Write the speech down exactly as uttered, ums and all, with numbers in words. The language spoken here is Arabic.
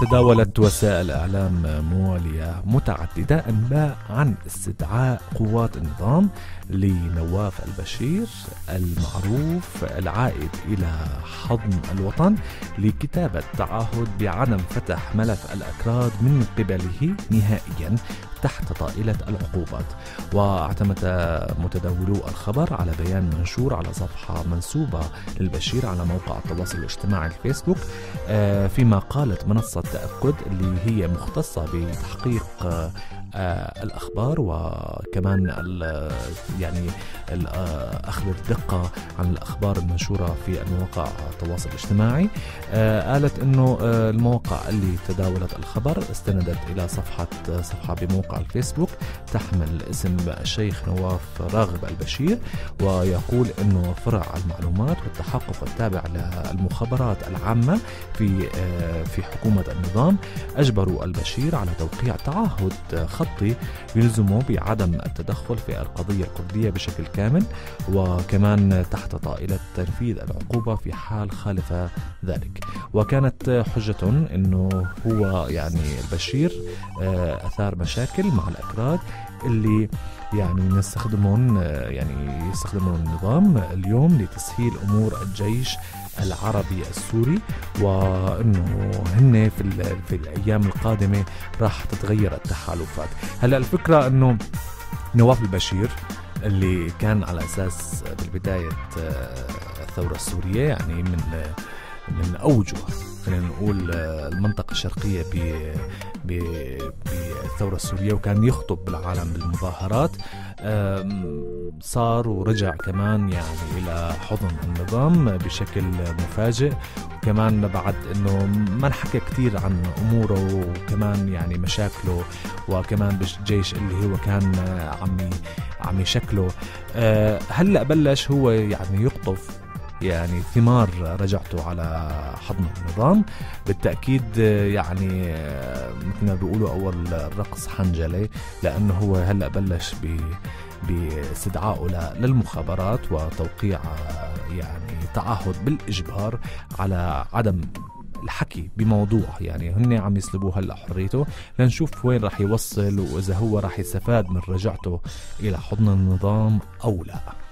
تداولت وسائل إعلام موالية متعددة أنباء عن استدعاء قوات النظام لنواف البشير المعروف العائد إلى حضن الوطن لكتابة تعهد بعدم فتح ملف الأكراد من قبله نهائياً تحت طائلة العقوبات. واعتمد متداولو الخبر على بيان منشور على صفحة منسوبة للبشير على موقع التواصل الاجتماعي الفيسبوك، فيما قالت منصة تأكد اللي هي مختصة بتحقيق الأخبار وكمان يعني أخذ الدقة عن الأخبار المنشورة في المواقع التواصل الاجتماعي، قالت أنه المواقع اللي تداولت الخبر استندت إلى صفحة صفحة بموقع الفيسبوك تحمل اسم الشيخ نواف راغب البشير، ويقول أنه فرع المعلومات والتحقق التابع للمخابرات العامة في في حكومة النظام أجبروا البشير على توقيع تعهد خطي يلزمه بعدم التدخل في القضية الكردية بشكل كامل، وكمان تحت طائلة تنفيذ العقوبة في حال خالف ذلك. وكانت حجة أنه هو يعني البشير أثار مشاكل مع الأكراد اللي يعني نستخدمون يعني يستخدمون النظام اليوم لتسهيل أمور الجيش العربي السوري، وانه هن في, في الايام القادمه راح تتغير التحالفات. هلا الفكره انه نواف البشير اللي كان على اساس بالبدايه الثوره السوريه يعني من من اوجه خلينا نقول المنطقه الشرقيه بالثوره السوريه، وكان يخطب بالعالم بالمظاهرات، صار ورجع كمان يعني إلى حضن النظام بشكل مفاجئ، وكمان بعد أنه ما نحكى كثير عن أموره وكمان يعني مشاكله وكمان بالجيش اللي هو كان عمي عمي شكله. هلأ بلش هو يعني يقطف يعني ثمار رجعته على حضن النظام. بالتأكيد يعني مثل ما بيقولوا أول رقص حنجلة، لأنه هو هلأ بلش ب باستدعائه للمخابرات وتوقيع يعني تعهد بالإجبار على عدم الحكي بموضوع، يعني هن عم يسلبوه هلا حريته، لنشوف وين راح يوصل وإذا هو راح يستفاد من رجعته إلى حضن النظام أو لا.